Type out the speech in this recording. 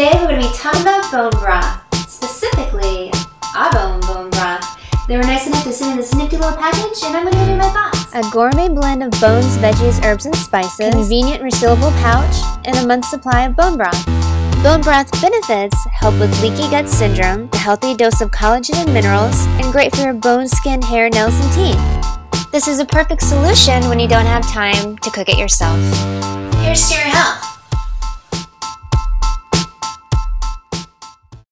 Today we're going to be talking about bone broth, specifically Au Bon Bone Broth. They were nice enough to send in this nifty little package, and I'm going to give you my thoughts. A gourmet blend of bones, veggies, herbs, and spices, convenient resealable pouch, and a month's supply of bone broth. Bone broth benefits help with leaky gut syndrome, a healthy dose of collagen and minerals, and great for your bones, skin, hair, nails, and teeth. This is a perfect solution when you don't have time to cook it yourself. Here's to your health.